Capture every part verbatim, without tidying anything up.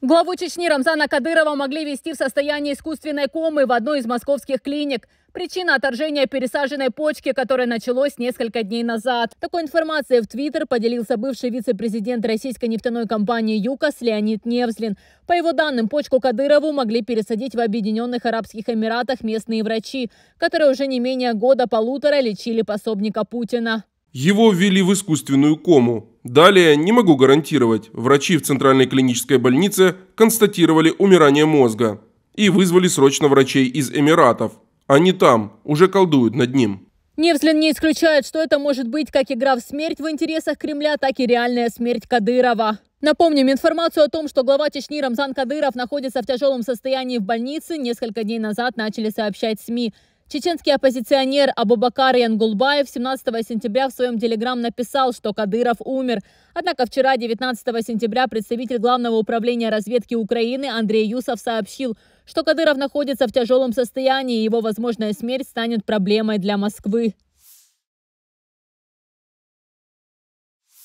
Главу Чечни Рамзана Кадырова могли везти в состоянии искусственной комы в одной из московских клиник. Причина отторжения пересаженной почки, которое началось несколько дней назад. Такой информацией в Твиттер поделился бывший вице-президент российской нефтяной компании «Юкос» Леонид Невзлин. По его данным, почку Кадырову могли пересадить в Объединенных Арабских Эмиратах местные врачи, которые уже не менее года-полутора лечили пособника Путина. Его ввели в искусственную кому. Далее не могу гарантировать. Врачи в Центральной клинической больнице констатировали умирание мозга и вызвали срочно врачей из Эмиратов. Они там уже колдуют над ним. Невзлин не исключает, что это может быть как игра в смерть в интересах Кремля, так и реальная смерть Кадырова. Напомним, информацию о том, что глава Чечни Рамзан Кадыров находится в тяжелом состоянии в больнице, несколько дней назад начали сообщать СМИ. Чеченский оппозиционер Абубакар Янгулбаев семнадцатого сентября в своем телеграм написал, что Кадыров умер. Однако вчера, девятнадцатого сентября, представитель Главного управления разведки Украины Андрей Юсов сообщил, что Кадыров находится в тяжелом состоянии, и его возможная смерть станет проблемой для Москвы.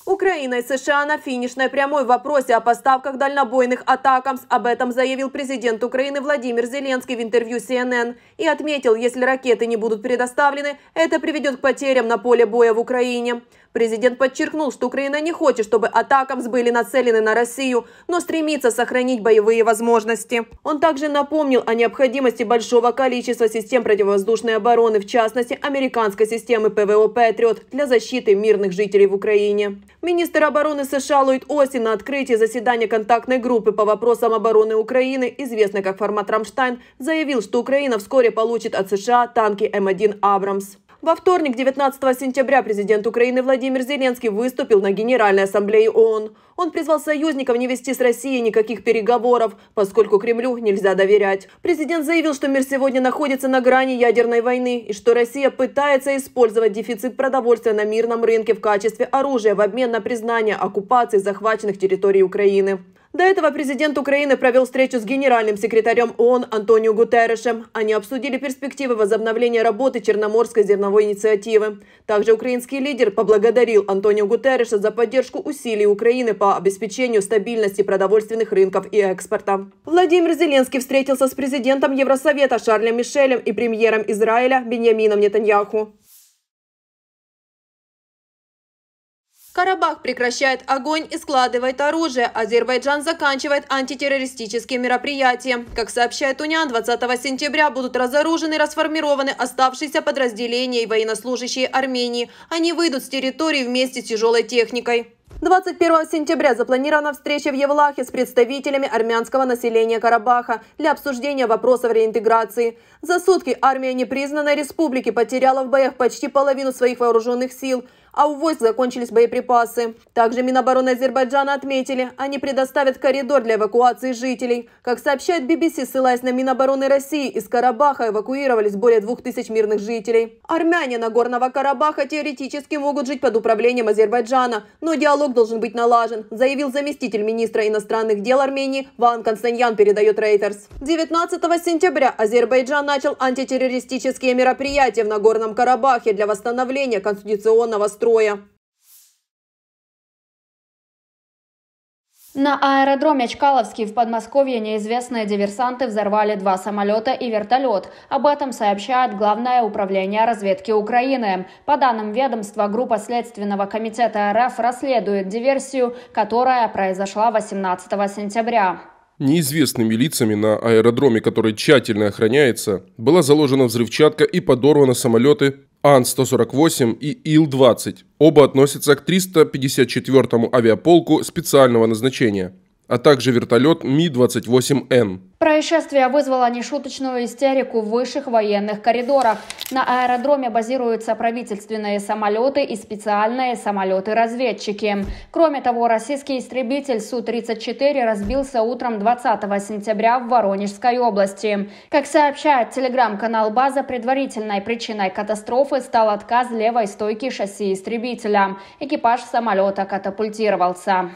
Украина и США на финишной прямой в вопросе о поставках дальнобойных атакам. Об этом заявил президент Украины Владимир Зеленский в интервью си эн эн и отметил, если ракеты не будут предоставлены, это приведет к потерям на поле боя в Украине. Президент подчеркнул, что Украина не хочет, чтобы атакамс были нацелены на Россию, но стремится сохранить боевые возможности. Он также напомнил о необходимости большого количества систем противовоздушной обороны, в частности, американской системы пэ вэ о «Патриот» для защиты мирных жителей в Украине. Министр обороны США Ллойд Остин на открытии заседания контактной группы по вопросам обороны Украины, известной как формат «Рамштайн», заявил, что Украина вскоре получит от США танки эм один «Абрамс». Во вторник, девятнадцатого сентября, президент Украины Владимир Зеленский выступил на Генеральной Ассамблее ООН. Он призвал союзников не вести с Россией никаких переговоров, поскольку Кремлю нельзя доверять. Президент заявил, что мир сегодня находится на грани ядерной войны и что Россия пытается использовать дефицит продовольствия на мирном рынке в качестве оружия в обмен на признание оккупации захваченных территорий Украины. До этого президент Украины провел встречу с генеральным секретарем ООН Антонио Гутерешем. Они обсудили перспективы возобновления работы Черноморской зерновой инициативы. Также украинский лидер поблагодарил Антонио Гутереша за поддержку усилий Украины по обеспечению стабильности продовольственных рынков и экспорта. Владимир Зеленский встретился с президентом Евросовета Шарлем Мишелем и премьером Израиля Беньямином Нетаньяху. Карабах прекращает огонь и складывает оружие. Азербайджан заканчивает антитеррористические мероприятия. Как сообщает УНИАН, двадцатого сентября будут разоружены и расформированы оставшиеся подразделения и военнослужащие Армении. Они выйдут с территории вместе с тяжелой техникой. двадцать первого сентября запланирована встреча в Евлахе с представителями армянского населения Карабаха для обсуждения вопросов реинтеграции. За сутки армия непризнанной республики потеряла в боях почти половину своих вооруженных сил, а у войск закончились боеприпасы. Также Минобороны Азербайджана отметили, они предоставят коридор для эвакуации жителей. Как сообщает би би си, ссылаясь на Минобороны России, из Карабаха эвакуировались более двух тысяч мирных жителей. Армяне Нагорного Карабаха теоретически могут жить под управлением Азербайджана, но диалог должен быть налажен, заявил заместитель министра иностранных дел Армении Ван Констаньян, передает Reuters. девятнадцатого сентября Азербайджан начал антитеррористические мероприятия в Нагорном Карабахе для восстановления конституционного строя. На аэродроме Чкаловский в Подмосковье неизвестные диверсанты взорвали два самолета и вертолет. Об этом сообщает Главное управление разведки Украины. По данным ведомства, группа Следственного комитета эр эф расследует диверсию, которая произошла восемнадцатого сентября. Неизвестными лицами на аэродроме, который тщательно охраняется, была заложена взрывчатка и подорваны самолеты ан сто сорок восемь и ил двадцать. Оба относятся к триста пятьдесят четвёртому авиаполку специального назначения, а также вертолет ми двадцать восемь эн. Происшествие вызвало нешуточную истерику в высших военных коридорах. На аэродроме базируются правительственные самолеты и специальные самолеты-разведчики. Кроме того, российский истребитель су тридцать четыре разбился утром двадцатого сентября в Воронежской области. Как сообщает телеграм-канал «База», предварительной причиной катастрофы стал отказ левой стойки шасси истребителя. Экипаж самолета катапультировался.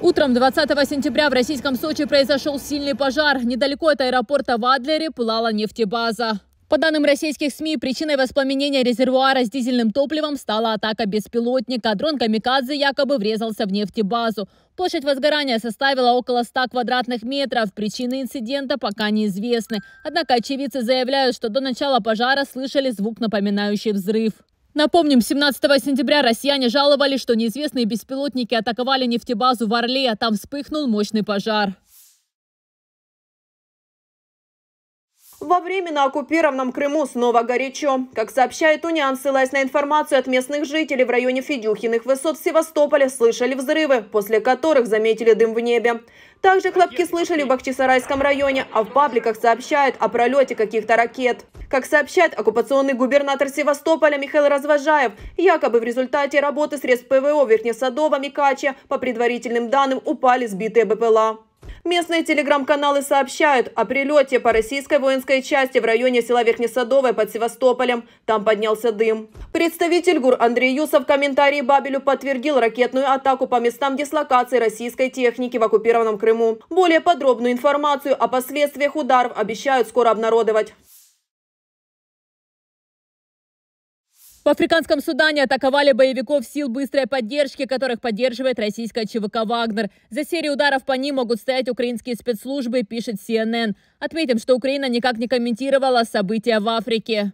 Утром двадцатого сентября в российском Сочи произошел сильный пожар. Недалеко от аэропорта в Адлере пылала нефтебаза. По данным российских СМИ, причиной воспламенения резервуара с дизельным топливом стала атака беспилотника. Дрон «Камикадзе» якобы врезался в нефтебазу. Площадь возгорания составила около ста квадратных метров. Причины инцидента пока неизвестны. Однако очевидцы заявляют, что до начала пожара слышали звук, напоминающий взрыв. Напомним, семнадцатого сентября россияне жаловались, что неизвестные беспилотники атаковали нефтебазу в Орле, а там вспыхнул мощный пожар. Во временно оккупированном Крыму снова горячо. Как сообщает УНИАН, ссылаясь на информацию от местных жителей, в районе Федюхиных высот в Севастополе слышали взрывы, после которых заметили дым в небе. Также хлопки слышали в Бахчисарайском районе, а в пабликах сообщают о пролете каких-то ракет. Как сообщает оккупационный губернатор Севастополя Михаил Развожаев, якобы в результате работы средств ПВО Верхнесадова, Микаче, по предварительным данным, упали сбитые БПЛА. Местные телеграм-каналы сообщают о прилете по российской воинской части в районе села Верхнесадовое под Севастополем. Там поднялся дым. Представитель ГУР Андрей Юсов в комментарии Бабелю подтвердил ракетную атаку по местам дислокации российской техники в оккупированном Крыму. Более подробную информацию о последствиях ударов обещают скоро обнародовать. В Африканском Судане атаковали боевиков сил быстрой поддержки, которых поддерживает российская ЧВК «Вагнер». За серию ударов по ним могут стоять украинские спецслужбы, пишет си эн эн. Отметим, что Украина никак не комментировала события в Африке.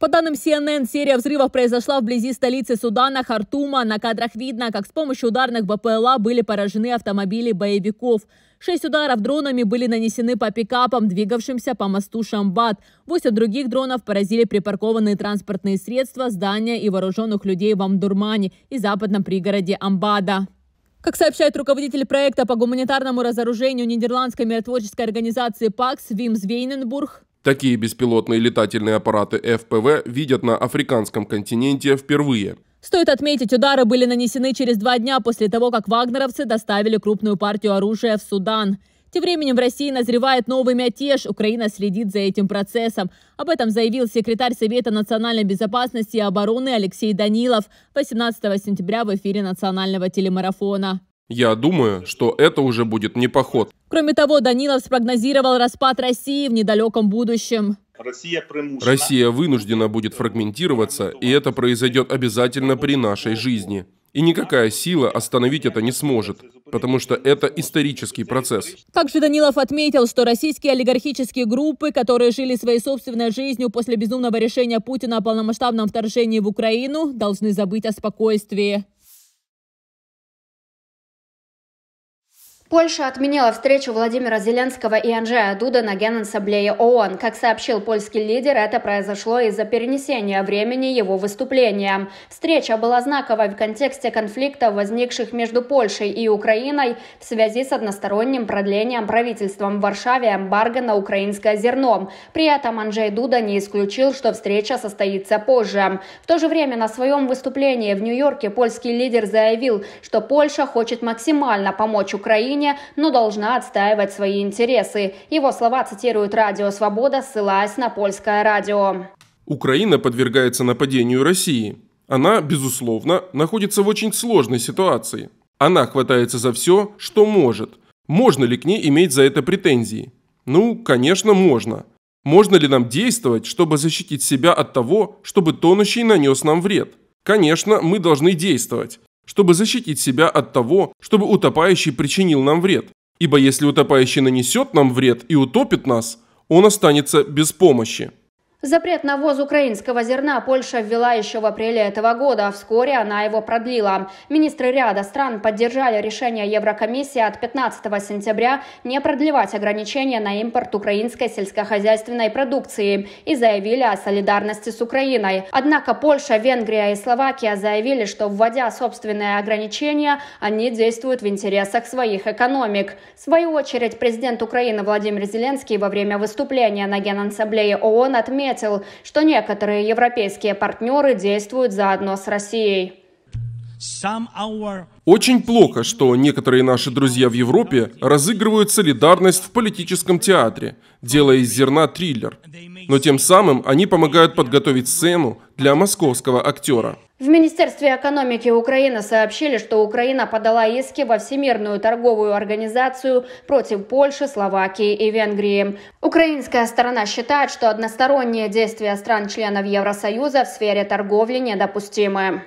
По данным си эн эн, серия взрывов произошла вблизи столицы Судана, Хартума. На кадрах видно, как с помощью ударных БПЛА были поражены автомобили боевиков. Шесть ударов дронами были нанесены по пикапам, двигавшимся по мосту Шамбат. Восемь других дронов поразили припаркованные транспортные средства, здания и вооруженных людей в Амдурмане и западном пригороде Амбада. Как сообщает руководитель проекта по гуманитарному разоружению нидерландской миротворческой организации ПАКС Вимс Вейненбург, такие беспилотные летательные аппараты эф пэ вэ видят на африканском континенте впервые. Стоит отметить, удары были нанесены через два дня после того, как вагнеровцы доставили крупную партию оружия в Судан. Тем временем в России назревает новый мятеж. Украина следит за этим процессом. Об этом заявил секретарь Совета национальной безопасности и обороны Алексей Данилов восемнадцатого сентября в эфире национального телемарафона. Я думаю, что это уже будет не поход. Кроме того, Данилов спрогнозировал распад России в недалеком будущем. Россия, Россия вынуждена будет фрагментироваться, и это произойдет обязательно при нашей жизни. И никакая сила остановить это не сможет, потому что это исторический процесс. Также Данилов отметил, что российские олигархические группы, которые жили своей собственной жизнью после безумного решения Путина о полномасштабном вторжении в Украину, должны забыть о спокойствии. Польша отменила встречу Владимира Зеленского и Анджея Дуда на Генассамблее ООН. Как сообщил польский лидер, это произошло из-за перенесения времени его выступления. Встреча была знаковой в контексте конфликтов, возникших между Польшей и Украиной в связи с односторонним продлением правительством в Варшаве эмбарго на украинское зерно. При этом Анджей Дуда не исключил, что встреча состоится позже. В то же время на своем выступлении в Нью-Йорке польский лидер заявил, что Польша хочет максимально помочь Украине, но должна отстаивать свои интересы. Его слова цитирует Радио Свобода, ссылаясь на польское радио. Украина подвергается нападению России. Она, безусловно, находится в очень сложной ситуации. Она хватается за все, что может. Можно ли к ней иметь за это претензии? Ну, конечно, можно. Можно ли нам действовать, чтобы защитить себя от того, чтобы тонущий нанес нам вред? Конечно, мы должны действовать, чтобы защитить себя от того, чтобы утопающий причинил нам вред. Ибо если утопающий нанесет нам вред и утопит нас, он останется без помощи. Запрет на ввоз украинского зерна Польша ввела еще в апреле этого года. Вскоре она его продлила. Министры ряда стран поддержали решение Еврокомиссии от пятнадцатого сентября не продлевать ограничения на импорт украинской сельскохозяйственной продукции и заявили о солидарности с Украиной. Однако Польша, Венгрия и Словакия заявили, что, вводя собственные ограничения, они действуют в интересах своих экономик. В свою очередь, президент Украины Владимир Зеленский во время выступления на Генассамблее ООН отметил, что некоторые европейские партнеры действуют заодно с Россией. Очень плохо, что некоторые наши друзья в Европе разыгрывают солидарность в политическом театре, делая из зерна триллер. Но тем самым они помогают подготовить сцену для московского актера. В Министерстве экономики Украины сообщили, что Украина подала иски во Всемирную торговую организацию против Польши, Словакии и Венгрии. Украинская сторона считает, что односторонние действия стран-членов Евросоюза в сфере торговли недопустимы.